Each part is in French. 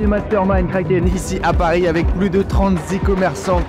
Les Mastermind Kraken ici à Paris avec plus de 30 e-commerçants.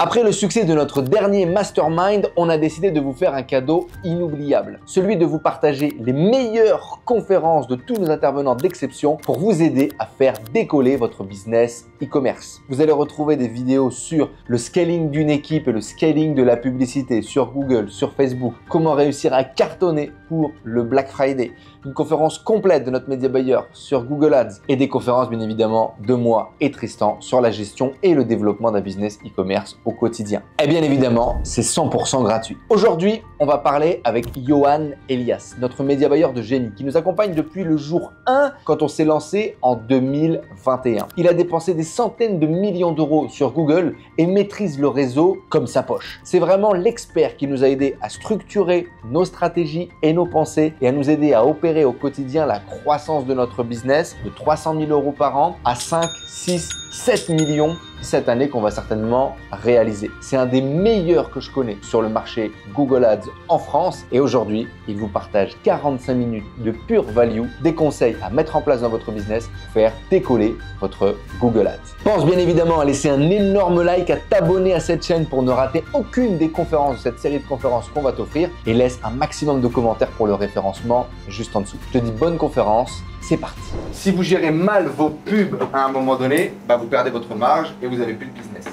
Après le succès de notre dernier Mastermind, on a décidé de vous faire un cadeau inoubliable. Celui de vous partager les meilleures conférences de tous nos intervenants d'exception pour vous aider à faire décoller votre business e-commerce. Vous allez retrouver des vidéos sur le scaling d'une équipe et le scaling de la publicité sur Google, sur Facebook, comment réussir à cartonner pour le Black Friday, une conférence complète de notre média buyer sur Google Ads et des conférences bien évidemment de moi et Tristan sur la gestion et le développement d'un business e-commerce au quotidien. Et bien évidemment, c'est 100% gratuit. Aujourd'hui, on va parler avec Yoann Elias, notre média buyer de génie qui nous accompagne depuis le jour 1 quand on s'est lancé en 2021. Il a dépensé des centaines de millions d'euros sur Google et maîtrise le réseau comme sa poche. C'est vraiment l'expert qui nous a aidé à structurer nos stratégies et nos pensées et à nous aider à opérer au quotidien la croissance de notre business de 300 000 euros par an à 5, 6, 7 millions cette année qu'on va certainement réaliser. C'est un des meilleurs que je connais sur le marché Google Ads en France et aujourd'hui, il vous partage 45 minutes de pure value, des conseils à mettre en place dans votre business pour faire décoller votre Google Ads. Pense bien évidemment à laisser un énorme like, à t'abonner à cette chaîne pour ne rater aucune des conférences de cette série de conférences qu'on va t'offrir et laisse un maximum de commentaires pour le référencement juste en dessous. Je te dis bonne conférence, c'est parti. Si vous gérez mal vos pubs à un moment donné, vous perdez votre marge et vous n'avez plus de business.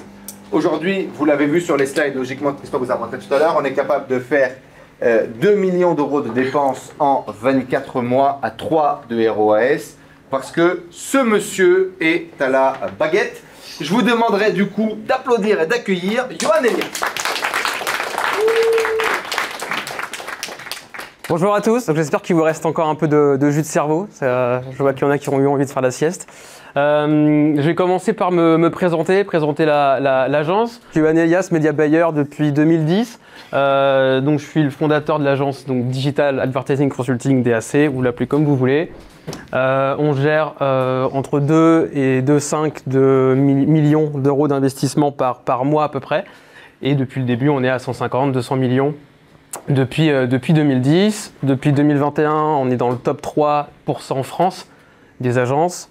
Aujourd'hui, vous l'avez vu sur les slides, logiquement, Tristan vous a montré tout à l'heure, on est capable de faire 2 millions d'euros de dépenses en 24 mois à 3 de ROAS parce que ce monsieur est à la baguette. Je vous demanderai du coup d'applaudir et d'accueillir Yoann Elias. Bonjour à tous, j'espère qu'il vous reste encore un peu de jus de cerveau. Je vois qu'il y en a qui ont eu envie de faire la sieste. Je vais commencer par me présenter l'agence. Je suis Yoann Elias, média buyer depuis 2010. Donc je suis le fondateur de l'agence Digital Advertising Consulting, DAC, vous l'appelez comme vous voulez. On gère entre 2 et 2,5 millions d'euros d'investissement par mois à peu près. Et depuis le début, on est à 150, 200 millions. Depuis 2010, depuis 2021, on est dans le top 3% France des agences.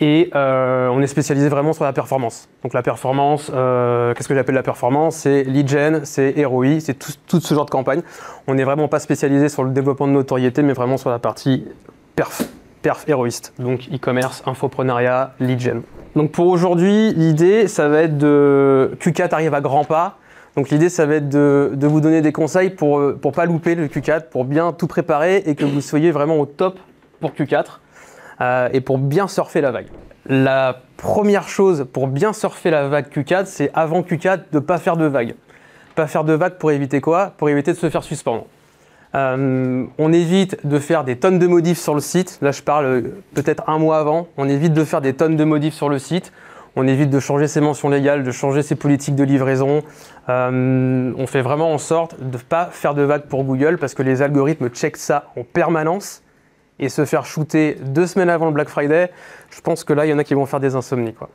Et on est spécialisé vraiment sur la performance. Donc la performance, qu'est-ce que j'appelle la performance? C'est lead gen, c'est ROI, c'est tout ce genre de campagne. On n'est vraiment pas spécialisé sur le développement de notoriété, mais vraiment sur la partie perf héroïste. Donc e-commerce, infoprenariat, lead gen. Donc pour aujourd'hui, l'idée, ça va être de... Q4 arrive à grands pas. Donc l'idée, ça va être de vous donner des conseils pour ne pas louper le Q4, pour bien tout préparer et que vous soyez vraiment au top pour Q4. Et pour bien surfer la vague. La première chose pour bien surfer la vague Q4, c'est avant Q4 de ne pas faire de vague. Pas faire de vague pour éviter quoi? Pour éviter de se faire suspendre. On évite de faire des tonnes de modifs sur le site. Là, je parle peut-être un mois avant. On évite de faire des tonnes de modifs sur le site. On évite de changer ses mentions légales, de changer ses politiques de livraison. On fait vraiment en sorte de ne pas faire de vague pour Google parce que les algorithmes checkent ça en permanence. Et se faire shooter 2 semaines avant le Black Friday, je pense que là, il y en a qui vont faire des insomnies, quoi.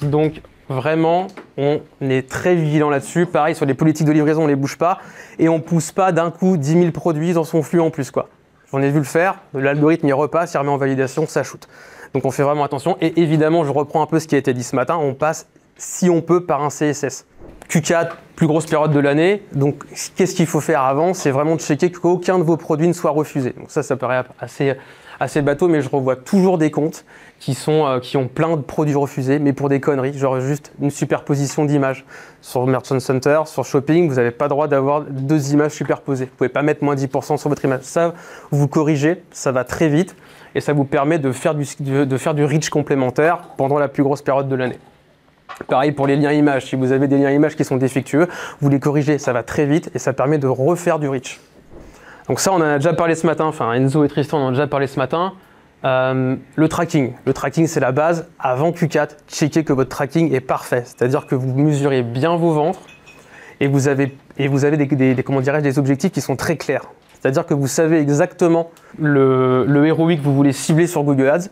Donc, vraiment, on est très vigilant là-dessus. Pareil, sur les politiques de livraison, on ne les bouge pas. Et on ne pousse pas d'un coup 10 000 produits dans son flux en plus, quoi. J'en ai vu le faire. L'algorithme, il repasse, il remet en validation, ça shoot. Donc, on fait vraiment attention. Et évidemment, je reprends un peu ce qui a été dit ce matin. On passe, si on peut, par un CSS. Q4, plus grosse période de l'année. Donc, qu'est-ce qu'il faut faire avant? C'est vraiment de checker qu'aucun de vos produits ne soit refusé. Donc ça paraît assez bateau, mais je revois toujours des comptes qui ont plein de produits refusés, mais pour des conneries, genre juste une superposition d'images. Sur Merchant Center, sur Shopping, vous n'avez pas le droit d'avoir 2 images superposées. Vous ne pouvez pas mettre moins 10% sur votre image. Ça, vous corrigez, ça va très vite et ça vous permet de faire du reach complémentaire pendant la plus grosse période de l'année. Pareil pour les liens images, si vous avez des liens images qui sont défectueux, vous les corrigez, ça va très vite et ça permet de refaire du reach. Donc ça, on en a déjà parlé ce matin, enfin Enzo et Tristan en ont déjà parlé ce matin. Le tracking c'est la base. Avant Q4, checkez que votre tracking est parfait, c'est-à-dire que vous mesurez bien vos ventes et vous avez des objectifs qui sont très clairs. C'est-à-dire que vous savez exactement le ROI que vous voulez cibler sur Google Ads.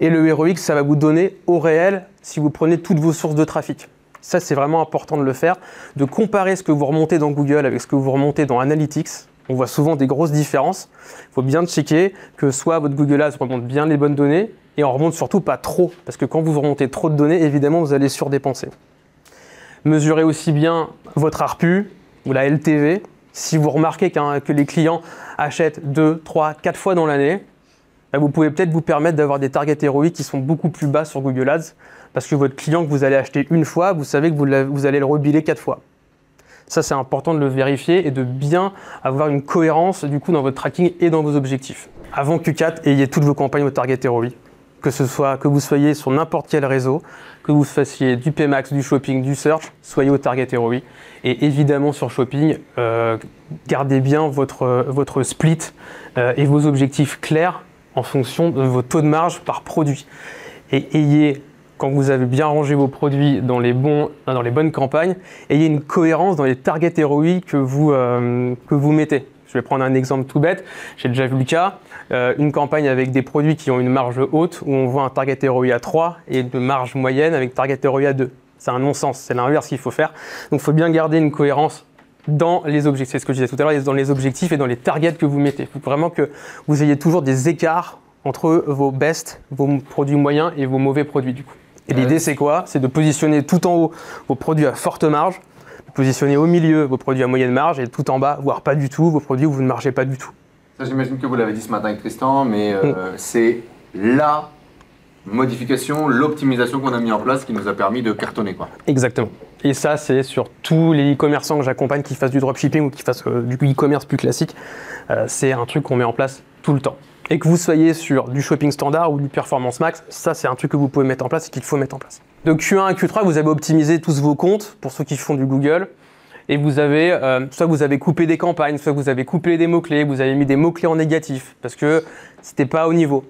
Et le ROI, ça va vous donner au réel si vous prenez toutes vos sources de trafic. Ça, c'est vraiment important de le faire, de comparer ce que vous remontez dans Google avec ce que vous remontez dans Analytics. on voit souvent des grosses différences. Il faut bien checker que soit votre Google Ads remonte bien les bonnes données et on remonte surtout pas trop, parce que quand vous remontez trop de données, évidemment, vous allez surdépenser. Mesurez aussi bien votre ARPU ou la LTV. Si vous remarquez que les clients achètent 2, 3, 4 fois dans l'année, vous pouvez peut-être vous permettre d'avoir des targets ROI qui sont beaucoup plus bas sur Google Ads, parce que votre client que vous allez acheter une fois, vous savez que vous allez le rebiller 4 fois. Ça, c'est important de le vérifier et de bien avoir une cohérence du coup dans votre tracking et dans vos objectifs. Avant Q4, ayez toutes vos campagnes au target ROI, que ce soit que vous soyez sur n'importe quel réseau, que vous fassiez du Pmax, du Shopping, du Search, soyez au target ROI. Et évidemment sur Shopping, gardez bien votre split et vos objectifs clairs en fonction de vos taux de marge par produit. Et ayez, quand vous avez bien rangé vos produits dans les bonnes campagnes, ayez une cohérence dans les targets ROI que vous mettez. Je vais prendre un exemple tout bête, j'ai déjà vu le cas, une campagne avec des produits qui ont une marge haute où on voit un target ROI à 3 et une marge moyenne avec target ROI à 2. C'est un non-sens, c'est l'inverse qu'il faut faire. Donc il faut bien garder une cohérence dans les objectifs, c'est ce que je disais tout à l'heure, dans les objectifs et dans les targets que vous mettez. Il faut vraiment que vous ayez toujours des écarts entre vos best, vos produits moyens et vos mauvais produits du coup. Et l'idée c'est quoi? C'est de positionner tout en haut vos produits à forte marge, de positionner au milieu vos produits à moyenne marge et tout en bas, voire pas du tout, vos produits où vous ne margez pas du tout. Ça j'imagine que vous l'avez dit ce matin avec Tristan, mais c'est la modification, l'optimisation qu'on a mis en place qui nous a permis de cartonner quoi. Exactement. Et ça, c'est sur tous les e-commerçants que j'accompagne qui fassent du dropshipping ou qui fassent du e-commerce plus classique. C'est un truc qu'on met en place tout le temps. Et que vous soyez sur du shopping standard ou du performance max, ça c'est un truc que vous pouvez mettre en place et qu'il faut mettre en place. De Q1 à Q3, vous avez optimisé tous vos comptes pour ceux qui font du Google. Et vous avez, soit vous avez coupé des campagnes, soit vous avez coupé des mots-clés, vous avez mis des mots-clés en négatif parce que c'était pas au niveau.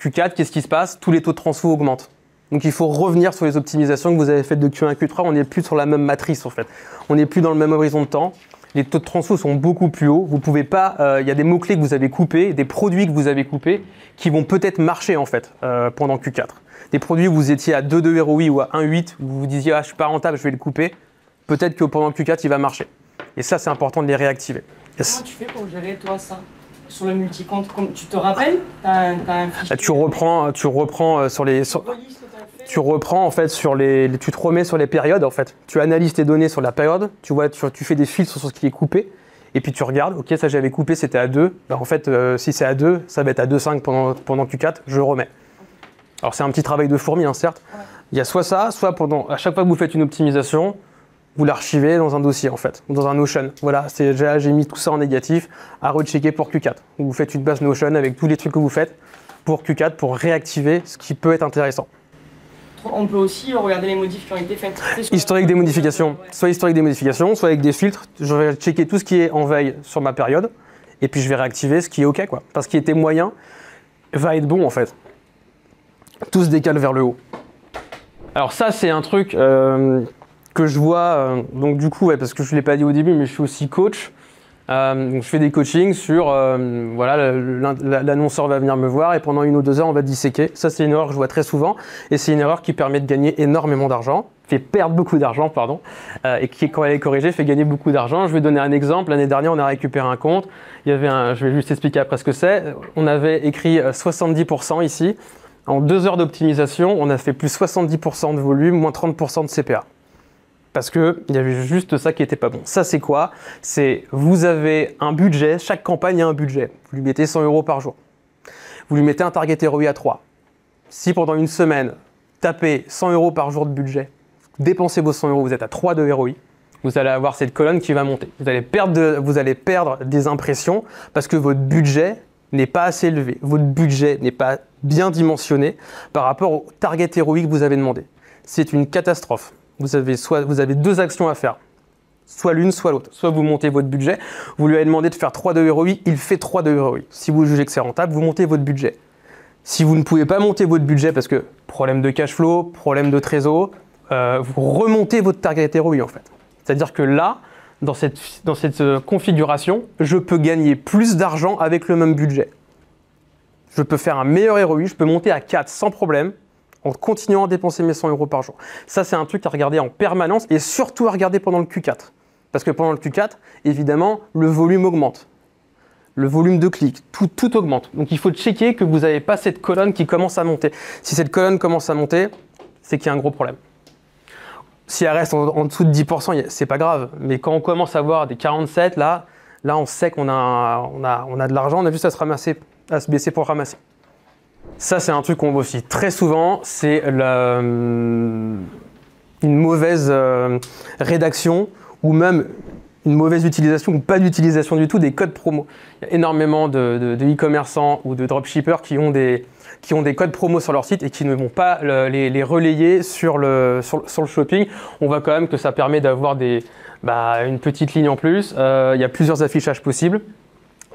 Q4, qu'est-ce qui se passe? Tous les taux de transfo augmentent. Donc il faut revenir sur les optimisations que vous avez faites de Q1 à Q3, on n'est plus sur la même matrice en fait. On n'est plus dans le même horizon de temps, les taux de transfo sont beaucoup plus hauts, vous pouvez pas, y a des mots-clés que vous avez coupés, des produits que vous avez coupés qui vont peut-être marcher en fait pendant Q4. Des produits où vous étiez à 2,2 ROI ou à 1,8, où vous vous disiez ah, je suis pas rentable, je vais le couper, peut-être que pendant Q4 il va marcher. Et ça c'est important de les réactiver. Yes. Comment tu fais pour gérer toi ça ? Sur le multi-compte, tu te rappelles, tu te remets sur les périodes en fait. Tu analyses tes données sur la période, tu vois, tu fais des filtres sur ce qui est coupé et puis tu regardes, ok, ça j'avais coupé, c'était à 2. Alors en fait, si c'est à 2, ça va être à 2,5 pendant Q4, je remets. Alors c'est un petit travail de fourmi, hein, certes. Ouais. Il y a soit ça, soit à chaque fois que vous faites une optimisation, vous l'archivez dans un dossier en fait, ou dans un Notion. Voilà, j'ai mis tout ça en négatif à rechecker pour Q4. Vous faites une base Notion avec tous les trucs que vous faites pour Q4 pour réactiver ce qui peut être intéressant. On peut aussi regarder les modifs qui ont été faites. Historique des modifications, soit historique des modifications, soit avec des filtres. Je vais checker tout ce qui est en veille sur ma période et puis je vais réactiver ce qui est OK quoi. Parce qu'il était moyen, va être bon en fait. Tout se décale vers le haut. Alors ça c'est un truc... que je vois, donc du coup, ouais, parce que je ne l'ai pas dit au début, mais je suis aussi coach. Donc je fais des coachings sur, voilà, l'annonceur va venir me voir et pendant 1 ou 2 heures, on va disséquer. Ça, c'est une erreur que je vois très souvent et c'est une erreur qui permet de gagner énormément d'argent, fait perdre beaucoup d'argent, pardon, et qui, quand elle est corrigée, fait gagner beaucoup d'argent. Je vais donner un exemple. L'année dernière, on a récupéré un compte. Il y avait je vais juste expliquer après ce que c'est. On avait écrit 70% ici. En 2 heures d'optimisation, on a fait plus 70% de volume, moins 30% de CPA. Parce qu'il y avait juste ça qui n'était pas bon. Ça, c'est quoi? C'est vous avez un budget, chaque campagne a un budget. Vous lui mettez 100 € par jour. Vous lui mettez un target ROI à 3. Si pendant une semaine, tapez 100 € par jour de budget, dépensez vos 100 €, vous êtes à 3 de ROI, vous allez avoir cette colonne qui va monter. Vous allez perdre des impressions parce que votre budget n'est pas assez élevé. Votre budget n'est pas bien dimensionné par rapport au target ROI que vous avez demandé. C'est une catastrophe. Vous avez 2 actions à faire, soit l'une, soit l'autre. Soit vous montez votre budget, vous lui avez demandé de faire 3 de ROI, il fait 3 de ROI. Si vous jugez que c'est rentable, vous montez votre budget. Si vous ne pouvez pas monter votre budget parce que problème de cash flow, problème de trésor, vous remontez votre target ROI en fait. C'est-à-dire que là, dans cette configuration, je peux gagner plus d'argent avec le même budget. Je peux faire un meilleur ROI, je peux monter à 4 sans problème, en continuant à dépenser mes 100 € par jour. Ça, c'est un truc à regarder en permanence et surtout à regarder pendant le Q4. Parce que pendant le Q4, évidemment, le volume augmente. le volume de clics, tout augmente. Donc il faut checker que vous n'avez pas cette colonne qui commence à monter. Si cette colonne commence à monter, c'est qu'il y a un gros problème. Si elle reste en dessous de 10%, c'est pas grave. Mais quand on commence à voir des 47, là on sait qu'on a de l'argent, on a juste à se ramasser, à se baisser pour ramasser. Ça, c'est un truc qu'on voit aussi très souvent, c'est une mauvaise rédaction ou même une mauvaise utilisation ou pas d'utilisation du tout des codes promo. Il y a énormément de e-commerçants ou de dropshippers qui ont des codes promo sur leur site et qui ne vont pas les relayer sur le shopping. On voit quand même que ça permet d'avoir une petite ligne en plus. Il y a plusieurs affichages possibles.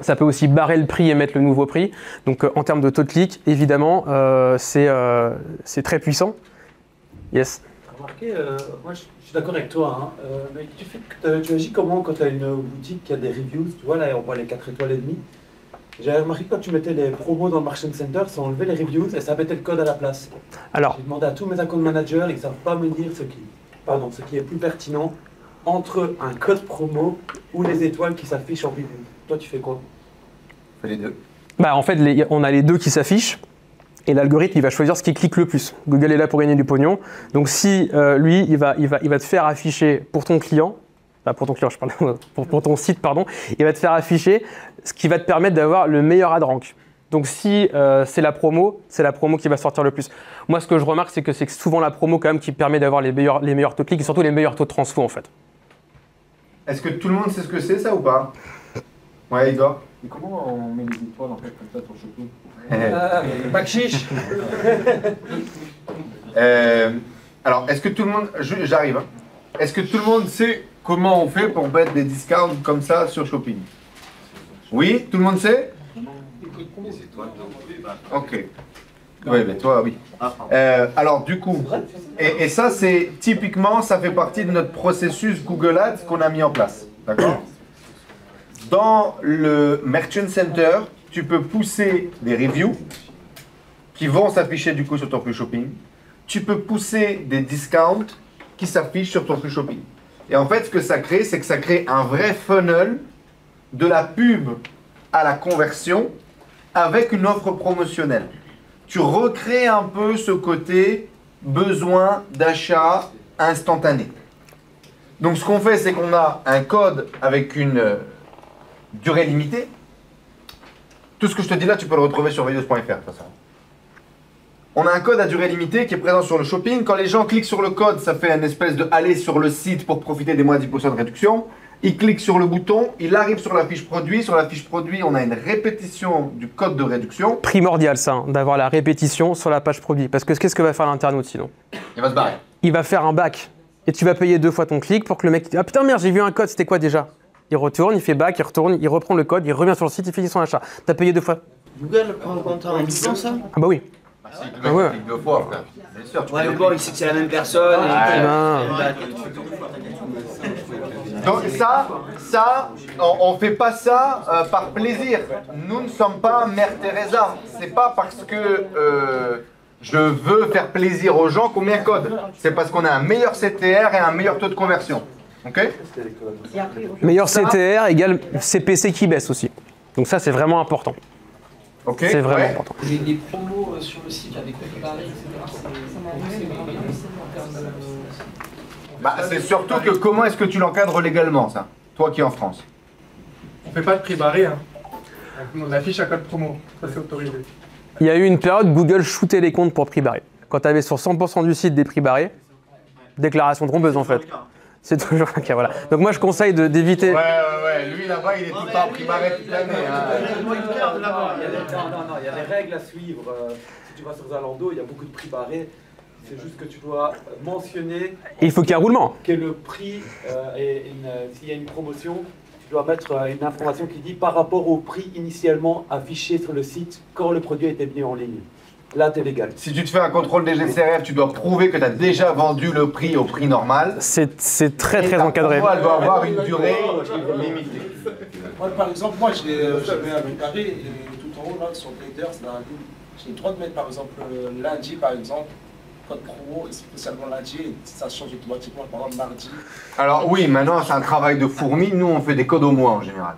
Ça peut aussi barrer le prix et mettre le nouveau prix. Donc en termes de taux de clic, évidemment, c'est très puissant. Yes. Remarquez, moi je suis d'accord avec toi, hein, mais tu agis comment quand tu as une boutique qui a des reviews, tu vois, là on voit les 4 étoiles et demie. J'avais remarqué que quand tu mettais les promos dans le Merchant Center, ça enlevait les reviews et ça mettait le code à la place. Alors, j'ai demandé à tous mes account managers, ils ne savent pas me dire ce qui est plus pertinent entre un code promo ou les étoiles qui s'affichent en review. Toi, tu fais quoi? Les deux. Bah, en fait, on a les deux qui s'affichent. Et l'algorithme, il va choisir ce qui clique le plus. Google est là pour gagner du pognon. Donc si lui, il va te faire afficher pour ton client, pour ton site, pardon, il va te faire afficher ce qui va te permettre d'avoir le meilleur ad rank. Donc si c'est la promo qui va sortir le plus. Moi, ce que je remarque, c'est souvent la promo quand même qui permet d'avoir les meilleurs taux de clics et surtout les meilleurs taux de transfo en fait. Est-ce que tout le monde sait ce que c'est ça ou pas? Ouais, Igor. Et comment on met les étoiles en fait comme ça sur le shopping? Pas chiche. Alors, est-ce que tout le monde, j'arrive, hein. Est-ce que tout le monde sait comment on fait pour mettre des discounts comme ça sur Shopping? Oui, tout le monde sait. Ok. Oui, mais toi, oui. Alors, du coup, et ça, c'est typiquement, ça fait partie de notre processus Google Ads qu'on a mis en place, d'accord? Dans le Merchant Center, tu peux pousser des reviews qui vont s'afficher du coup sur ton plus shopping. Tu peux pousser des discounts qui s'affichent sur ton plus shopping. Et en fait, ce que ça crée, c'est que ça crée un vrai funnel de la pub à la conversion avec une offre promotionnelle. Tu recrées un peu ce côté besoin d'achat instantané. Donc ce qu'on fait, c'est qu'on a un code avec une durée limitée. Tout ce que je te dis là, tu peux le retrouver sur veilleuse.fr, de toute façon. On a un code à durée limitée qui est présent sur le shopping. Quand les gens cliquent sur le code, ça fait une espèce de aller sur le site pour profiter des moins 10% de réduction. Ils cliquent sur le bouton, ils arrivent sur la fiche produit. Sur la fiche produit, on a une répétition du code de réduction. Primordial ça, hein, d'avoir la répétition sur la page produit. Parce que qu'est-ce que va faire l'internaute sinon? Il va se barrer. Il va faire un back. Et tu vas payer 2 fois ton clic pour que le mec... Ah putain merde, j'ai vu un code, c'était quoi déjà? Il retourne, il fait back, il retourne, il reprend le code, il revient sur le site, il finit son achat. T'as payé 2 fois. Google prend en disant ça? Ah bah oui. Ah ouais, ouais. Il clique 2 fois. C'est sûr. Ouais, mais bon, il sait que c'est la même personne. Ah, et... Donc ça, on fait pas ça par plaisir. Nous ne sommes pas Mère Teresa. C'est pas parce que je veux faire plaisir aux gens qu'on met un code. C'est parce qu'on a un meilleur CTR et un meilleur taux de conversion. Okay. Meilleur CTR égale CPC qui baisse aussi. Donc ça, c'est vraiment important. Okay. C'est vraiment important. Les promos sur le site avec les barils, etc. C'est surtout que comment est-ce que tu l'encadres légalement, ça? Toi qui es en France. On ne fait pas de prix barré. Hein. On affiche un code promo. Ça, c'est autorisé. Il y a eu une période où Google shootait les comptes pour prix barré. Quand tu avais sur 100% du site des prix barrés, déclaration trompeuse en fait. C'est toujours le cas, voilà. Donc moi je conseille d'éviter... Ouais, lui là-bas il est tout pas primaire toute l'année. Non, il y a des règles à suivre. Si tu vas sur Zalando, il y a beaucoup de prix barrés. C'est juste que tu dois mentionner... Et il faut qu'il y ait un roulement. Que le prix, s'il y a une promotion, tu dois mettre une information qui dit par rapport au prix initialement affiché sur le site quand le produit était mis en ligne. Là, t'es légal. Si tu te fais un contrôle des GCRF, tu dois prouver que tu as déjà vendu le prix au prix normal. C'est très encadré. Elle doit avoir une durée limitée. Moi, par exemple, moi, j'avais un carré et tout en haut, là, sur Trader, c'est un coup. J'ai le droit de mettre, par exemple, lundi, par exemple, code promo, et spécialement lundi, et ça change automatiquement, par exemple, mardi. Alors oui, maintenant, c'est un travail de fourmi. Nous, on fait des codes au mois, en général.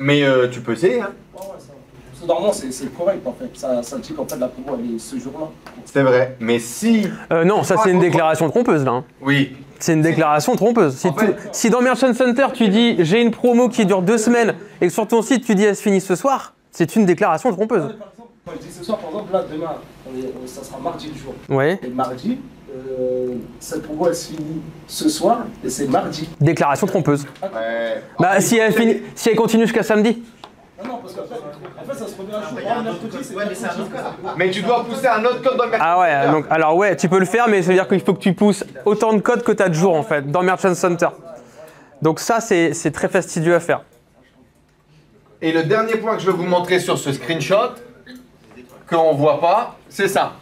Mais tu peux essayer, hein. Oh, ouais, ça... Normalement, c'est correct, en fait. Ça dit qu'en fait, la promo, elle est ce jour-là. C'est vrai, mais si... non, ça, c'est une déclaration trompeuse, là. Hein. Oui. C'est une déclaration trompeuse. Si, si dans Merchant Center, tu dis « j'ai une promo qui dure 2 semaines » et que sur ton site, tu dis « elle se finit ce soir », c'est une déclaration trompeuse. Ouais, par exemple, quand je dis ce soir, par exemple, là, demain, ça sera mardi le jour. Oui. Et mardi, cette promo, elle se finit ce soir et c'est mardi. Déclaration trompeuse. Ouais. Bah, si elle, si elle continue jusqu'à samedi. Non, parce qu'en fait, ça se remet à jour. Mais tu dois pousser un autre code dans Merchant Center. Ah ouais, donc, alors ouais, tu peux le faire, mais ça veut dire qu'il faut que tu pousses autant de codes que tu as de jours, en fait, dans Merchant Center. Donc ça, c'est très fastidieux à faire. Et le dernier point que je vais vous montrer sur ce screenshot, qu'on ne voit pas, c'est ça.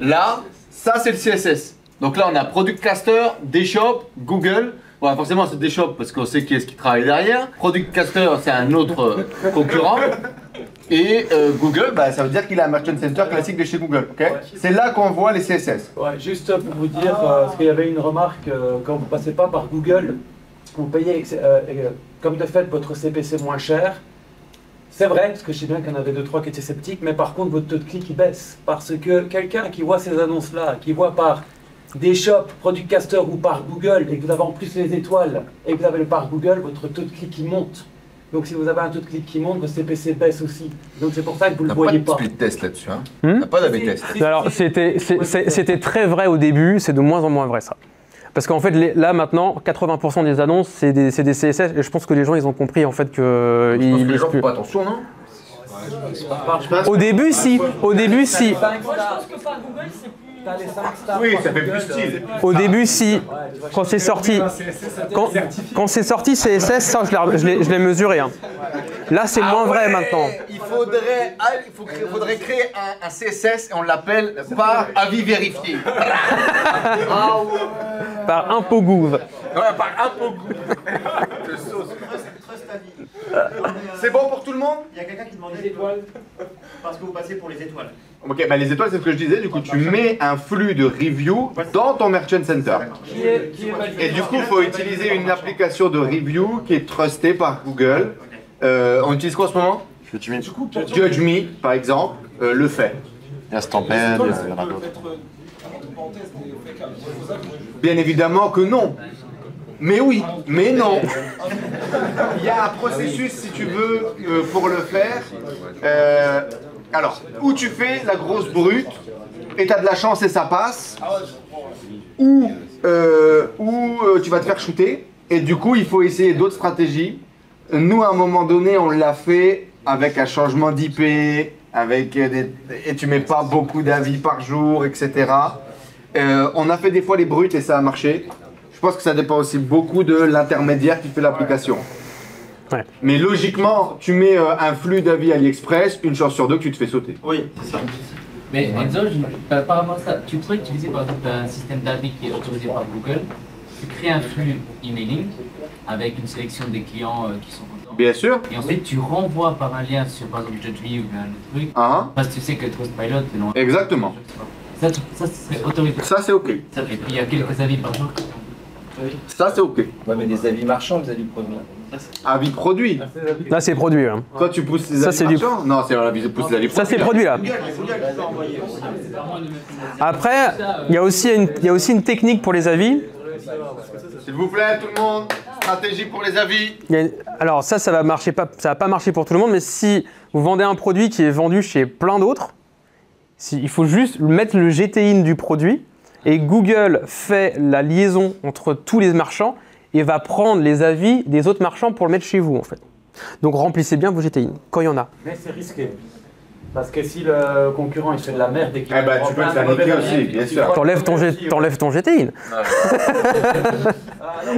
Là, ça, c'est le CSS. Donc là, on a Product Cluster, Deshop, Google. Ouais, forcément, c'est Deshop parce qu'on sait qui est-ce qui travaille derrière. Product Cluster, c'est un autre concurrent. Et Google, bah, ça veut dire qu'il a un Merchant Center classique de chez Google. Okay, ouais. C'est là qu'on voit les CSS. Ouais, juste pour vous dire, parce qu'il y avait une remarque, quand vous ne passez pas par Google, vous payez comme de fait votre CPC moins cher. C'est vrai, parce que je sais bien qu'il y en avait 2-3 qui étaient sceptiques, mais par contre, votre taux de clic, il baisse. Parce que quelqu'un qui voit ces annonces-là, qui voit par Deshop, Product Cluster ou par Google, et que vous avez en plus les étoiles, et que vous avez le par Google, votre taux de clic qui monte. Donc si vous avez un taux de clic qui monte, votre CPC baisse aussi. Donc c'est pour ça que vous ne le voyez pas. Il n'y a pas de split test là-dessus, hein. Il n'y a pas d'AB test. Alors c'était très vrai au début, c'est de moins en moins vrai ça. Parce qu'en fait, là maintenant, 80% des annonces, c'est des CSS, et je pense que les gens, ils ont compris en fait que... Je pense que les gens font pas attention, non ? Au début, si. Au début, si. Moi, je pense que par Google, c'est plus... Oui, ça fait plus style. Au début, si, quand c'est sorti, CSS, ça, je l'ai mesuré. Hein. Là, c'est moins vrai maintenant. Il faudrait créer un CSS et on l'appelle par avis vérifié. Par impogouv. Ouais, par impogouv. C'est bon pour tout le monde? Il y a quelqu'un qui demandait les étoiles. Parce que vous passez pour les étoiles. Ok, bah les étoiles, c'est ce que je disais. Du coup, tu mets un flux de review dans ton Merchant Center. Et du coup, il faut utiliser une application de review qui est trustée par Google. On utilise quoi en ce moment? Judge Me, par exemple, le fait. Il y a Stampede, il y en a d'autres. Bien évidemment que non. Mais oui, mais non. Il y a un processus, si tu veux, pour le faire. Alors, ou tu fais la grosse brute, et t'as de la chance et ça passe, ou tu vas te faire shooter, et du coup, il faut essayer d'autres stratégies. Nous, à un moment donné, on l'a fait avec un changement d'IP, avec des... et tu mets pas beaucoup d'avis par jour, etc. On a fait des fois les brutes et ça a marché. Je pense que ça dépend aussi beaucoup de l'intermédiaire qui fait l'application. Ouais. Mais logiquement, tu mets un flux d'avis AliExpress, une chance sur deux que tu te fais sauter. Oui, c'est ça. Mais Enzo, par rapport à ça, tu pourrais utiliser par exemple un système d'avis qui est autorisé par Google, tu crées un flux emailing avec une sélection des clients qui sont contents. Bien sûr. Et ensuite, tu renvoies par un lien sur par exemple Jodvy ou un autre truc, parce que tu sais que Trustpilot, c'est non. Exactement. Ça c'est autorisé. Ça, c'est OK. Ça, et puis, il y a quelques avis par jour. Ça, c'est OK. Ouais, mais des avis marchands, des avis produits. Avis produits. Là, c'est produit. Hein. Toi, tu pousses les avis marchands. Non, c'est la pousses les avis produits. Ça, c'est produit, là. Après, il y a aussi une technique pour les avis. S'il vous plaît, tout le monde, stratégie pour les avis. Alors, ça va marcher pas, ça va pas marcher pour tout le monde, mais si vous vendez un produit qui est vendu chez plein d'autres, il faut juste mettre le GTIN du produit. Et Google fait la liaison entre tous les marchands et va prendre les avis des autres marchands pour le mettre chez vous, en fait. Donc remplissez bien vos GTIN quand il y en a. Mais c'est risqué. Parce que si le concurrent il fait de la merde et qu'il eh bah, tu peux le faire niquer aussi, bien sûr. T'enlèves ton GTIN.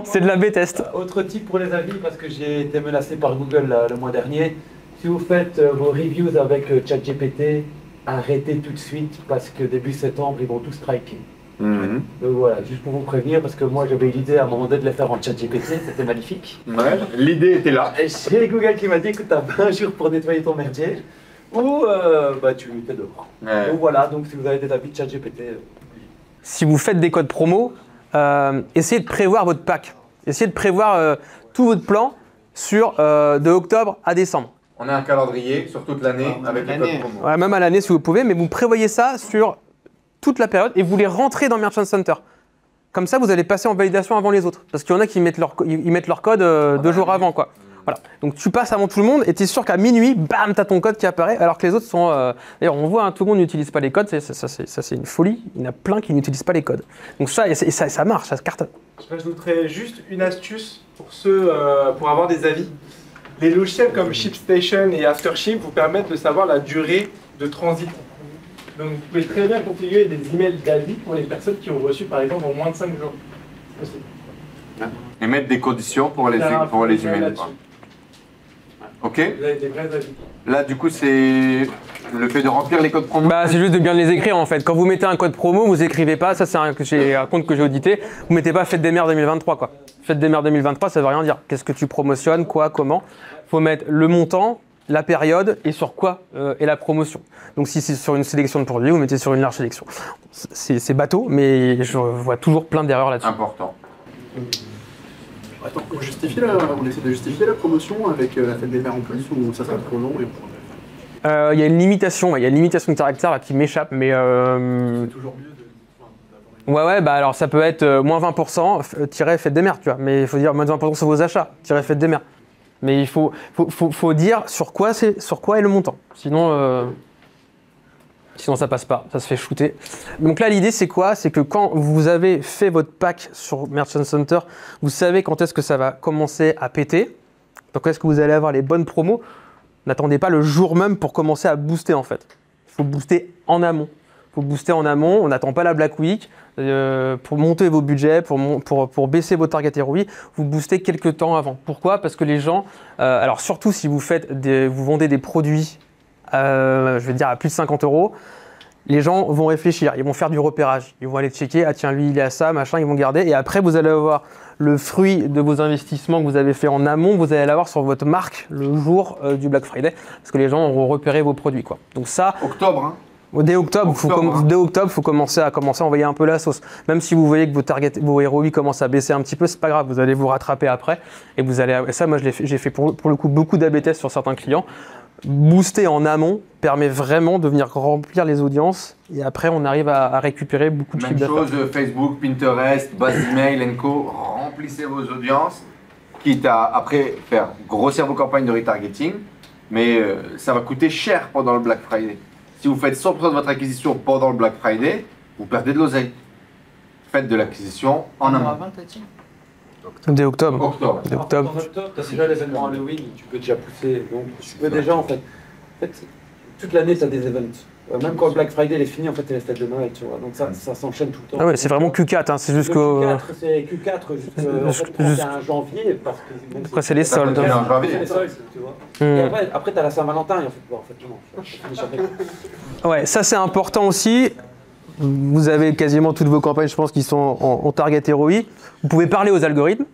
C'est de la B-test. Autre type pour les avis, parce que j'ai été menacé par Google le mois dernier. Si vous faites vos reviews avec Chat GPT, arrêtez tout de suite parce que début septembre, ils vont tous striker. Donc voilà, juste pour vous prévenir, parce que moi j'avais l'idée à un moment donné de la faire en Chat GPT, c'était magnifique. Ouais, l'idée était là. J'ai Google qui m'a dit que tu as 20 jours pour nettoyer ton merdier, ou bah, tu t'es dehors. Ouais. Donc voilà, donc si vous avez des avis de Chat GPT. Si vous faites des codes promo, essayez de prévoir votre pack, essayez de prévoir tout votre plan sur de octobre à décembre. On a un calendrier sur toute l'année avec les codes promo. Ouais, même à l'année si vous pouvez, mais vous prévoyez ça sur toute la période et vous les rentrez dans Merchant Center. Comme ça, vous allez passer en validation avant les autres. Parce qu'il y en a qui mettent leur code 2 jours avant, quoi. Voilà. Donc tu passes avant tout le monde et tu es sûr qu'à minuit, bam, tu as ton code qui apparaît alors que les autres sont… D'ailleurs, on voit, hein, tout le monde n'utilise pas les codes, ça c'est une folie. Il y en a plein qui n'utilisent pas les codes. Donc ça marche, ça se cartonne. Je rajouterais juste une astuce pour ceux, pour avoir des avis. Les logiciels comme ShipStation et AfterShip vous permettent de savoir la durée de transit. Donc vous pouvez très bien configurer des emails d'avis pour les personnes qui ont reçu par exemple en moins de 5 jours. Et mettre des conditions pour les emails. Ok. Là, du coup, c'est le fait de remplir les codes promo. Bah, c'est juste de bien les écrire en fait. Quand vous mettez un code promo, vous écrivez pas. Ça, c'est un compte que j'ai audité. Vous mettez pas Fête des Mères 2023, quoi. Fête des Mères 2023, ça veut rien dire. Qu'est-ce que tu promotionnes, quoi, comment. Faut mettre le montant, la période et sur quoi est la promotion. Donc, si c'est sur une sélection de produits, vous mettez sur une large sélection. C'est bateau, mais je vois toujours plein d'erreurs là-dessus. Important. Attends, on essaie de justifier la promotion avec la fête des mères en plus ou ça sera trop long et on... Il y a une limitation, de caractère là, qui m'échappe, mais… C'est toujours mieux de… Ouais, bah alors ça peut être moins 20% tirer fête des mères, tu vois, mais il faut dire moins 20% sur vos achats, tirer fête des mères. Mais il faut dire sur quoi est le montant, sinon… Sinon, ça passe pas, ça se fait shooter. Donc là, l'idée, c'est quoi? C'est que quand vous avez fait votre pack sur Merchant Center, vous savez quand est-ce que ça va commencer à péter. Donc, est-ce que vous allez avoir les bonnes promos? N'attendez pas le jour même pour commencer à booster, en fait. Il faut booster en amont. On n'attend pas la Black Week. Pour monter vos budgets, pour baisser vos targets ROI, vous boostez quelques temps avant. Pourquoi? Parce que les gens… alors, surtout si vous vendez des produits… je vais dire à plus de 50 €, les gens vont réfléchir, ils vont faire du repérage, ils vont aller checker, ah tiens lui il est à ça, machin, ils vont garder et après vous allez avoir le fruit de vos investissements que vous avez fait en amont, vous allez l'avoir sur votre marque le jour du Black Friday parce que les gens auront repéré vos produits, quoi. Donc ça… Octobre, hein. Dès octobre, il faut commencer à envoyer un peu la sauce. Même si vous voyez que vos ROI commencent à baisser un petit peu, c'est pas grave, vous allez vous rattraper après. Et vous allez… Et ça, moi, j'ai fait pour le coup beaucoup d'A/B tests sur certains clients. Booster en amont permet vraiment de venir remplir les audiences et après, on arrive à récupérer beaucoup de chiffres d'affaires. Même chose, Facebook, Pinterest, base email, enco, remplissez vos audiences, quitte à après faire grossir vos campagnes de retargeting, mais ça va coûter cher pendant le Black Friday. Si vous faites 100% de votre acquisition pendant le Black Friday, vous perdez de l'oseille. Faites de l'acquisition en amont. Dès octobre. Octobre. Tu as déjà les événements Halloween, tu peux déjà pousser. Donc, tu peux déjà en fait toute l'année, tu as des events. Même quand le Black Friday est fini, en fait, c'est les fêtes de Noël, tu vois. Donc ça s'enchaîne tout le temps. Ah ouais, c'est vraiment Q4, hein, c'est jusqu'au… Q4, c'est Q4 jusqu'en janvier, parce que… Après, c'est les soldes. Tu vois. Et après, tu as la Saint-Valentin, en fait. Ouais, ça, c'est important aussi. Vous avez quasiment toutes vos campagnes, je pense, qui sont en target ROI. Vous pouvez parler aux algorithmes.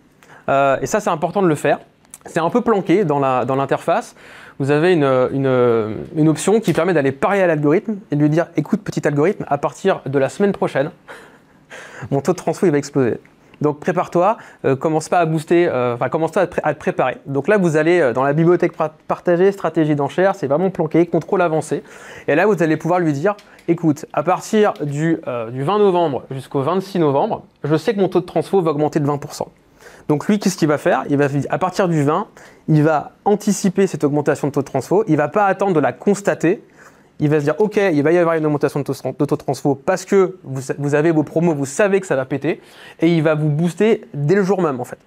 Et ça, c'est important de le faire. C'est un peu planqué dans l'interface. Vous avez une option qui permet d'aller parler à l'algorithme et de lui dire « Écoute, petit algorithme, à partir de la semaine prochaine, mon taux de transfo il va exploser. Donc prépare-toi, commence pas à booster, commence-toi à te préparer. » Donc là, vous allez dans la bibliothèque partagée, stratégie d'enchères, c'est vraiment planqué, contrôle avancé. Et là, vous allez pouvoir lui dire « Écoute, à partir du 20 novembre jusqu'au 26 novembre, je sais que mon taux de transfo va augmenter de 20%. » Donc lui, qu'est-ce qu'il va faire? Il va, à partir du 20, il va anticiper cette augmentation de taux de transfo. Il ne va pas attendre de la constater. Il va se dire, ok, il va y avoir une augmentation de taux de transfo parce que vous avez vos promos, vous savez que ça va péter. Et il va vous booster dès le jour même, en fait.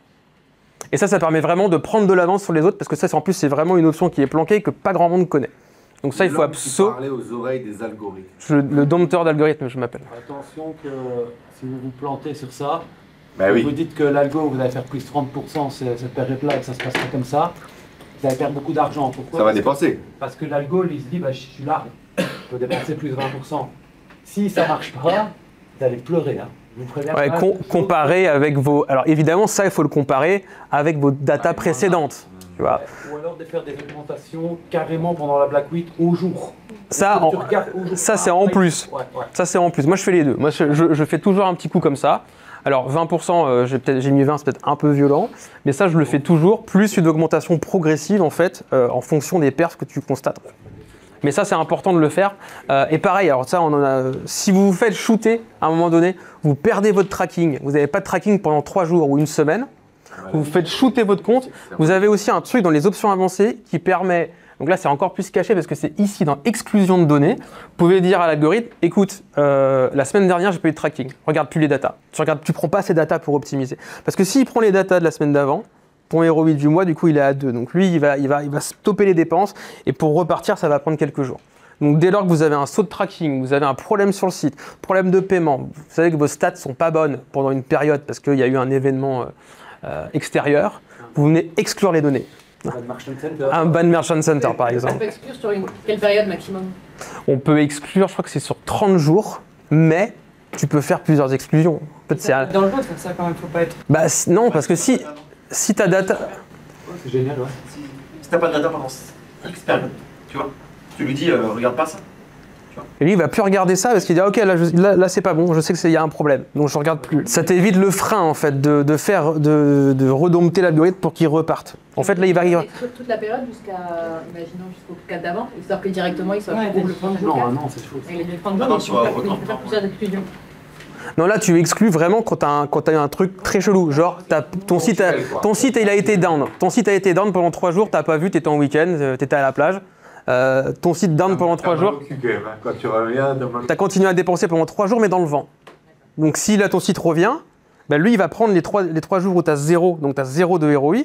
Et ça permet vraiment de prendre de l'avance sur les autres parce que ça, en plus, c'est vraiment une option qui est planquée et que pas grand monde connaît. Donc ça, il faut absolument… Parler aux oreilles des algorithmes. Le dompteur d'algorithmes, je m'appelle. Attention que si vous vous plantez sur ça… Bah oui. Vous dites que l'algo, vous allez faire plus 30% cette période-là et que ça se passerait comme ça, vous allez perdre beaucoup d'argent. Pourquoi? Ça va dépenser. Parce que l'algo, il se dit, bah, je suis là, je peux dépenser plus de 20%. Si ça ne marche pas, vous allez pleurer. Hein. Vous prenez ouais, comparer avec vos… Alors évidemment, ça, il faut le comparer avec vos datas précédentes. Tu vois. Ou alors de faire des augmentations carrément pendant la Black Week au jour. Ça c'est en plus. Ouais. Ça, c'est en plus. Moi, je fais les deux. Moi, je fais toujours un petit coup comme ça. Alors 20%, j'ai mis 20, c'est peut-être un peu violent, mais ça je le fais toujours, plus une augmentation progressive en fait, en fonction des pertes que tu constates. Mais ça, c'est important de le faire. Et pareil, alors ça, on en a, si vous vous faites shooter à un moment donné, vous perdez votre tracking, vous n'avez pas de tracking pendant 3 jours ou une semaine, vous faites shooter votre compte. Vous avez aussi un truc dans les options avancées qui permet, donc là c'est encore plus caché parce que c'est ici dans exclusion de données, vous pouvez dire à l'algorithme, écoute, la semaine dernière j'ai pas eu de tracking, regarde plus les datas, tu prends pas ces datas pour optimiser. Parce que s'il prend les datas de la semaine d'avant, ton ROI du mois du coup il est à 2, donc lui il va stopper les dépenses et pour repartir ça va prendre quelques jours. Donc dès lors que vous avez un saut de tracking, vous avez un problème sur le site, problème de paiement, vous savez que vos stats sont pas bonnes pendant une période parce qu'il y a eu un événement extérieur, vous venez exclure les données. Un ban Merchant Center par exemple. On peut exclure sur quelle période maximum? On peut exclure, je crois que c'est sur 30 jours, mais tu peux faire plusieurs exclusions. C'est dangereux de faire ça quand même, faut pas être. Bah non, parce que si ta data. Ouais, c'est génial, ouais. Si t'as pas de data pendant X période, tu vois, tu lui dis regarde pas ça. Et lui, il va plus regarder ça parce qu'il dit ah, ok, là c'est pas bon, je sais qu'il y a un problème, donc je regarde plus. Ça t'évite le frein en fait de redompter l'algorithme pour qu'il reparte. En fait, là il va arriver. Toute la période jusqu'au cas d'avant, histoire que directement il soit. Ouais, non, c'est chaud. Il faut plusieurs exclusions. Non, là tu exclus vraiment quand t'as un truc très chelou, genre ton site il a été down. Ton site a été down pendant 3 jours, t'as pas vu, t'étais en week-end, t'étais à la plage. Ton site down pendant 3 jours, quand tu reviens, t'as continué à dépenser pendant 3 jours mais dans le vent. Donc si là ton site revient, bah, lui il va prendre les 3 jours où t'as 0, donc t'as 0 de ROI,